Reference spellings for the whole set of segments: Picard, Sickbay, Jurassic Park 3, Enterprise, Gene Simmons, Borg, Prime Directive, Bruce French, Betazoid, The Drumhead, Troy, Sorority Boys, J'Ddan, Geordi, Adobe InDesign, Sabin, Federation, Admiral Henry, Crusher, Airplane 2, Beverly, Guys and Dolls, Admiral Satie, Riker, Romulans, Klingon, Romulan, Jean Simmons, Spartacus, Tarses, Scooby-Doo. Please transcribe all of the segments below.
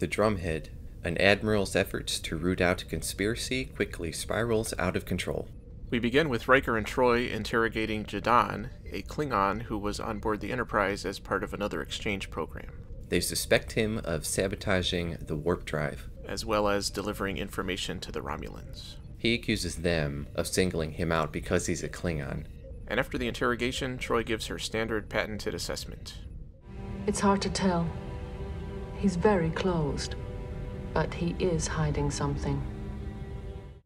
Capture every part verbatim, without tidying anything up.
The Drumhead, an admiral's efforts to root out a conspiracy, quickly spirals out of control. We begin with Riker and Troy interrogating J'Ddan, a Klingon who was on board the Enterprise as part of another exchange program. They suspect him of sabotaging the warp drive, as well as delivering information to the Romulans. He accuses them of singling him out because he's a Klingon. And after the interrogation, Troy gives her standard patented assessment. It's hard to tell. He's very closed, but he is hiding something.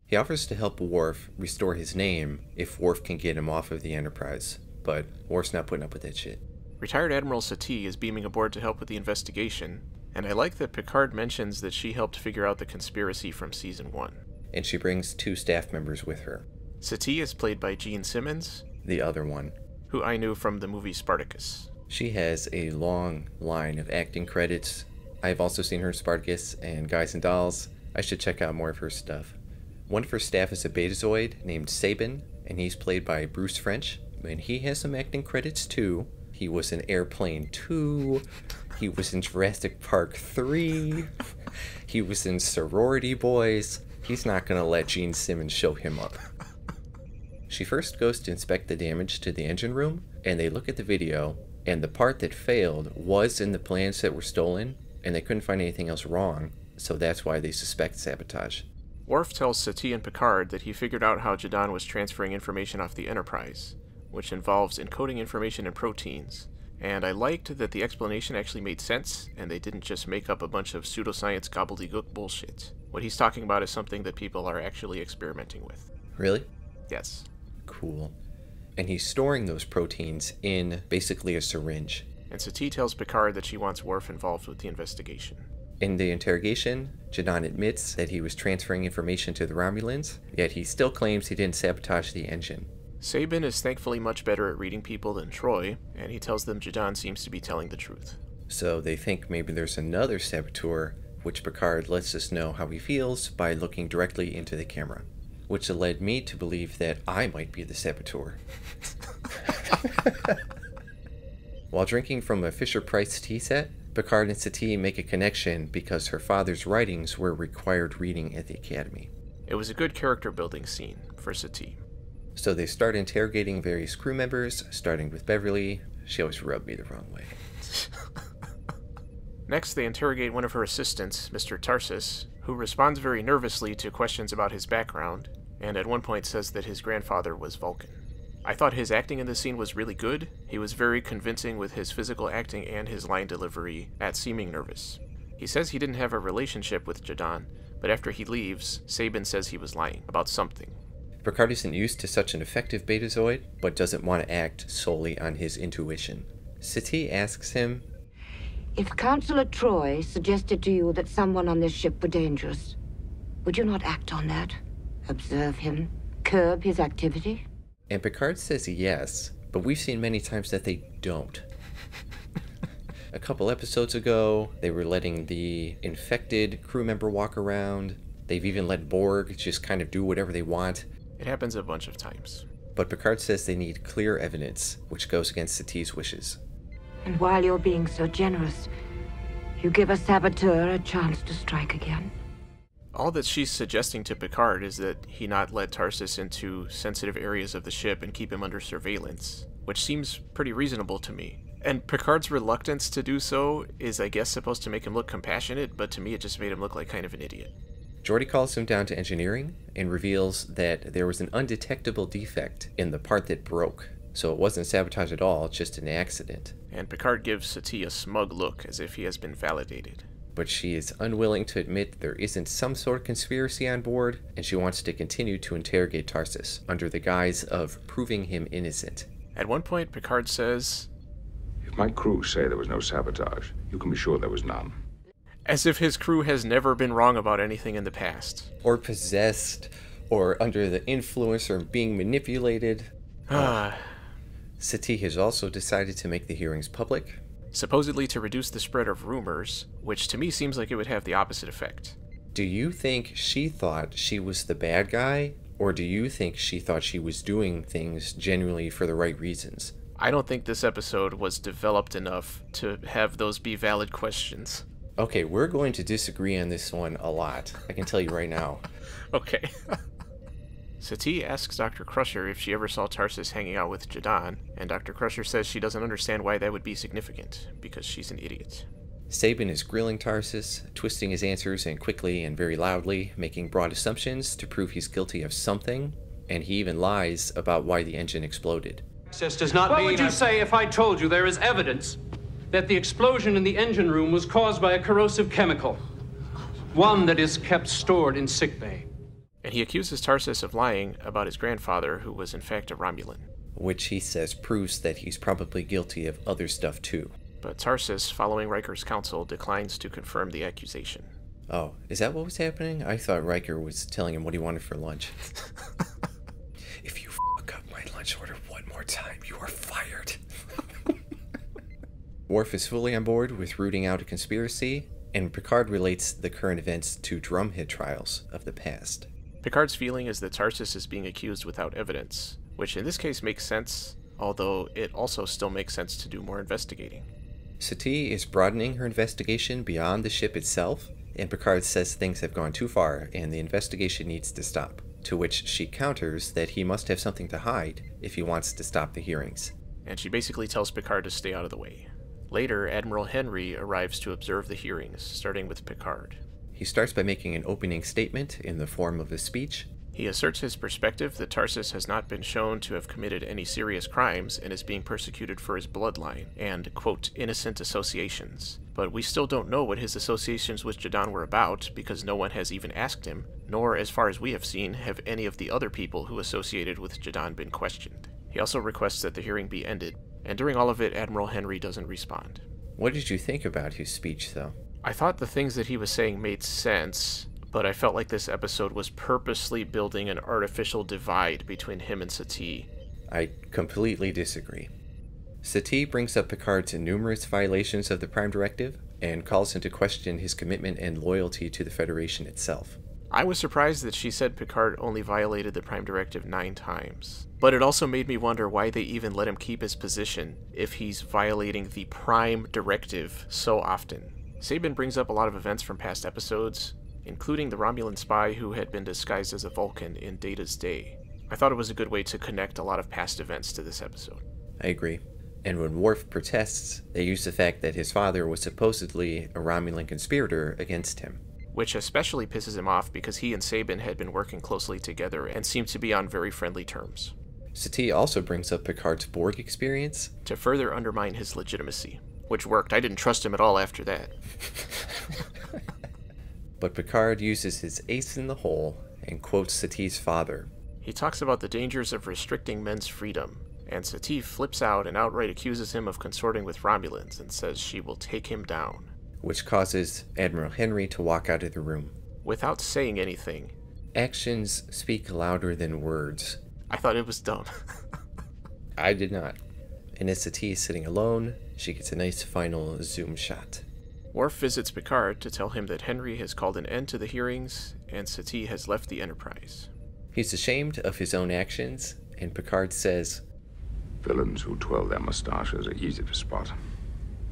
He offers to help Worf restore his name if Worf can get him off of the Enterprise, but Worf's not putting up with that shit. Retired Admiral Satie is beaming aboard to help with the investigation, and I like that Picard mentions that she helped figure out the conspiracy from Season one. And she brings two staff members with her. Satie is played by Jean Simmons, the other one, who I knew from the movie Spartacus. She has a long line of acting credits. I've also seen her in Spartacus and Guys and Dolls. I should check out more of her stuff. One of her staff is a Betazoid named Sabin, and he's played by Bruce French, and he has some acting credits too. He was in Airplane two, he was in Jurassic Park three, he was in Sorority Boys. He's not gonna let Gene Simmons show him up. She first goes to inspect the damage to the engine room, and they look at the video, and the part that failed was in the plans that were stolen, and they couldn't find anything else wrong, so that's why they suspect sabotage. Worf tells Satie and Picard that he figured out how J'Ddan was transferring information off the Enterprise, which involves encoding information in proteins, and I liked that the explanation actually made sense, and they didn't just make up a bunch of pseudoscience gobbledygook bullshit. What he's talking about is something that people are actually experimenting with. Really? Yes. Cool. And he's storing those proteins in basically a syringe. And Satie tells Picard that she wants Worf involved with the investigation. In the interrogation, J'Ddan admits that he was transferring information to the Romulans, yet he still claims he didn't sabotage the engine. Sabin is thankfully much better at reading people than Troy, and he tells them J'Ddan seems to be telling the truth. So they think maybe there's another saboteur, which Picard lets us know how he feels by looking directly into the camera, which led me to believe that I might be the saboteur. While drinking from a Fisher-Price tea set, Picard and Satie make a connection because her father's writings were required reading at the academy. It was a good character building scene for Satie. So they start interrogating various crew members, starting with Beverly. She always rubbed me the wrong way. Next, they interrogate one of her assistants, Mister Tarses, who responds very nervously to questions about his background, and at one point says that his grandfather was Vulcan. I thought his acting in this scene was really good. He was very convincing with his physical acting and his line delivery at seeming nervous. He says he didn't have a relationship with J'Ddan, but after he leaves, Sabin says he was lying about something. Picard isn't used to such an effective Betazoid, but doesn't want to act solely on his intuition. Satie asks him, "If Counselor Troy suggested to you that someone on this ship were dangerous, would you not act on that? Observe him? Curb his activity?" And Picard says yes, but we've seen many times that they don't. A couple episodes ago, they were letting the infected crew member walk around. They've even let Borg just kind of do whatever they want. It happens a bunch of times. But Picard says they need clear evidence, which goes against Satie's wishes. "And while you're being so generous, you give a saboteur a chance to strike again." All that she's suggesting to Picard is that he not let Tarses into sensitive areas of the ship and keep him under surveillance, which seems pretty reasonable to me. And Picard's reluctance to do so is, I guess, supposed to make him look compassionate, but to me it just made him look like kind of an idiot. Geordi calls him down to engineering and reveals that there was an undetectable defect in the part that broke. So it wasn't sabotage at all, just an accident. And Picard gives Satie a smug look as if he has been validated. But she is unwilling to admit there isn't some sort of conspiracy on board, and she wants to continue to interrogate Tarses under the guise of proving him innocent. At one point, Picard says, "If my crew say there was no sabotage, you can be sure there was none." As if his crew has never been wrong about anything in the past. Or possessed, or under the influence, or being manipulated. Ah. Satie has also decided to make the hearings public, supposedly to reduce the spread of rumors, which to me seems like it would have the opposite effect. Do you think she thought she was the bad guy, or do you think she thought she was doing things genuinely for the right reasons? I don't think this episode was developed enough to have those be valid questions. Okay, we're going to disagree on this one a lot. I can tell you right now. Okay. Satie asks Doctor Crusher if she ever saw Tarses hanging out with J'Ddan, and Doctor Crusher says she doesn't understand why that would be significant, because she's an idiot. Sabin is grilling Tarses, twisting his answers and quickly and very loudly, making broad assumptions to prove he's guilty of something, and he even lies about why the engine exploded. Does not what mean would you I'm... say if I told you there is evidence that the explosion in the engine room was caused by a corrosive chemical, one that is kept stored in sickbay? And he accuses Tarses of lying about his grandfather, who was in fact a Romulan. Which he says proves that he's probably guilty of other stuff too. But Tarses, following Riker's counsel, declines to confirm the accusation. Oh, is that what was happening? I thought Riker was telling him what he wanted for lunch. If you f*** up my lunch order one more time, you are fired. Worf is fully on board with rooting out a conspiracy, and Picard relates the current events to Drumhead trials of the past. Picard's feeling is that Tarses is being accused without evidence, which in this case makes sense, although it also still makes sense to do more investigating. Satie is broadening her investigation beyond the ship itself, and Picard says things have gone too far and the investigation needs to stop, to which she counters that he must have something to hide if he wants to stop the hearings. And she basically tells Picard to stay out of the way. Later, Admiral Henry arrives to observe the hearings, starting with Picard. He starts by making an opening statement in the form of a speech. He asserts his perspective that Tarses has not been shown to have committed any serious crimes and is being persecuted for his bloodline and, quote, innocent associations. But we still don't know what his associations with J'Ddan were about, because no one has even asked him, nor, as far as we have seen, have any of the other people who associated with J'Ddan been questioned. He also requests that the hearing be ended, and during all of it, Admiral Henry doesn't respond. What did you think about his speech, though? I thought the things that he was saying made sense, but I felt like this episode was purposely building an artificial divide between him and Satie. I completely disagree. Satie brings up Picard's numerous violations of the Prime Directive and calls into question his commitment and loyalty to the Federation itself. I was surprised that she said Picard only violated the Prime Directive nine times, but it also made me wonder why they even let him keep his position if he's violating the Prime Directive so often. Sabin brings up a lot of events from past episodes, including the Romulan spy who had been disguised as a Vulcan in Data's day. I thought it was a good way to connect a lot of past events to this episode. I agree. And when Worf protests, they use the fact that his father was supposedly a Romulan conspirator against him. Which especially pisses him off because he and Sabin had been working closely together and seemed to be on very friendly terms. Satie also brings up Picard's Borg experience to further undermine his legitimacy. Which worked. I didn't trust him at all after that. But Picard uses his ace in the hole and quotes Satie's father. He talks about the dangers of restricting men's freedom, and Satie flips out and outright accuses him of consorting with Romulans and says she will take him down. Which causes Admiral Henry to walk out of the room. Without saying anything. Actions speak louder than words. I thought it was dumb. I did not. And as Satie is sitting alone, she gets a nice final zoom shot. Worf visits Picard to tell him that Henry has called an end to the hearings, and Satie has left the Enterprise. He's ashamed of his own actions, and Picard says, "Villains who twirl their mustaches are easy to spot.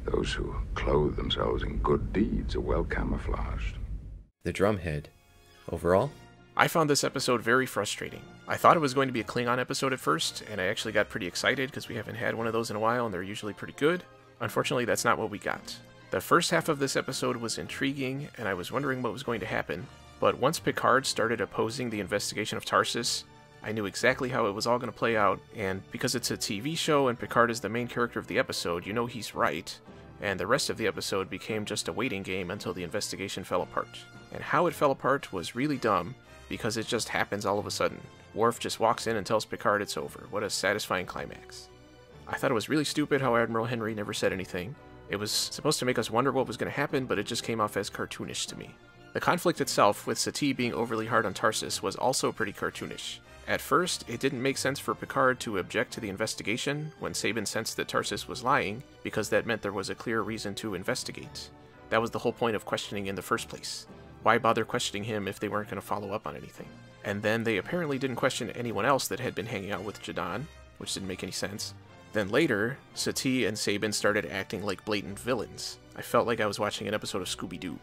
Those who clothe themselves in good deeds are well camouflaged." The Drumhead. Overall? I found this episode very frustrating. I thought it was going to be a Klingon episode at first, and I actually got pretty excited because we haven't had one of those in a while and they're usually pretty good. Unfortunately, that's not what we got. The first half of this episode was intriguing, and I was wondering what was going to happen, but once Picard started opposing the investigation of Tarses, I knew exactly how it was all going to play out, and because it's a T V show and Picard is the main character of the episode, you know he's right, and the rest of the episode became just a waiting game until the investigation fell apart. And how it fell apart was really dumb, because it just happens all of a sudden. Worf just walks in and tells Picard it's over. What a satisfying climax. I thought it was really stupid how Admiral Henry never said anything. It was supposed to make us wonder what was going to happen, but it just came off as cartoonish to me. The conflict itself, with Satie being overly hard on Tarses, was also pretty cartoonish. At first, it didn't make sense for Picard to object to the investigation when Sabin sensed that Tarses was lying, because that meant there was a clear reason to investigate. That was the whole point of questioning in the first place. Why bother questioning him if they weren't going to follow up on anything? And then they apparently didn't question anyone else that had been hanging out with J'Ddan, which didn't make any sense. Then later, Satie and Sabin started acting like blatant villains. I felt like I was watching an episode of Scooby-Doo.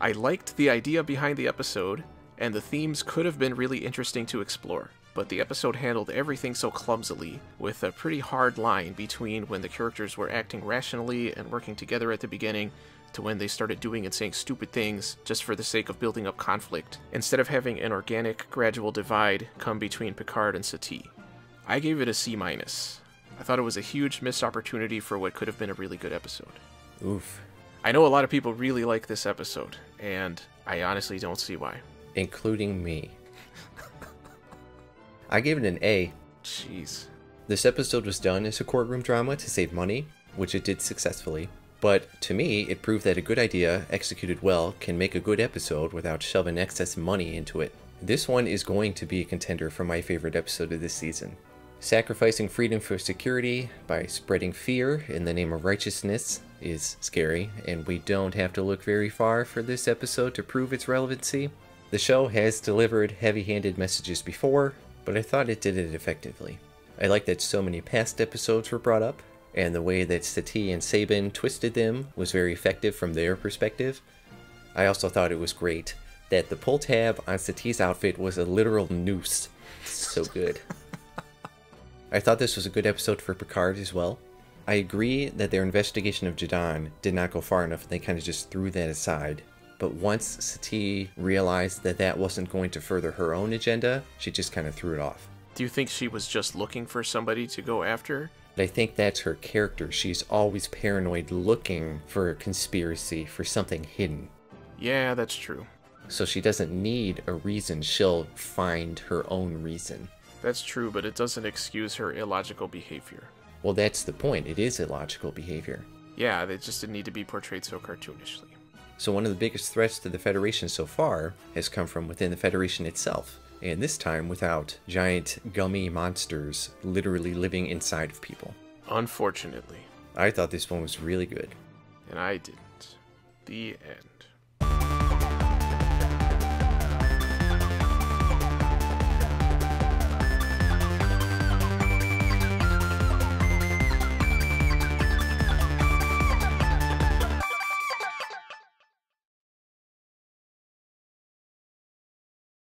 I liked the idea behind the episode, and the themes could have been really interesting to explore, but the episode handled everything so clumsily, with a pretty hard line between when the characters were acting rationally and working together at the beginning, to when they started doing and saying stupid things just for the sake of building up conflict, instead of having an organic, gradual divide come between Picard and Satie. I gave it a C minus. I thought it was a huge missed opportunity for what could have been a really good episode. Oof. I know a lot of people really like this episode, and I honestly don't see why. Including me. I gave it an A. Jeez. This episode was done as a courtroom drama to save money, which it did successfully. But to me, it proved that a good idea, executed well, can make a good episode without shoving excess money into it. This one is going to be a contender for my favorite episode of this season. Sacrificing freedom for security by spreading fear in the name of righteousness is scary, and we don't have to look very far for this episode to prove its relevancy. The show has delivered heavy-handed messages before, but I thought it did it effectively. I like that so many past episodes were brought up, and the way that Satie and Sabin twisted them was very effective from their perspective. I also thought it was great that the pull tab on Satie's outfit was a literal noose. So good. I thought this was a good episode for Picard as well. I agree that their investigation of J'Ddan did not go far enough and they kind of just threw that aside. But once Satie realized that that wasn't going to further her own agenda, she just kind of threw it off. Do you think she was just looking for somebody to go after? I think that's her character. She's always paranoid, looking for a conspiracy, for something hidden. Yeah, that's true. So she doesn't need a reason. She'll find her own reason. That's true, but it doesn't excuse her illogical behavior. Well, that's the point. It is illogical behavior. Yeah, they just didn't need to be portrayed so cartoonishly. So one of the biggest threats to the Federation so far has come from within the Federation itself, and this time without giant gummy monsters literally living inside of people. Unfortunately. I thought this one was really good. And I didn't. The end.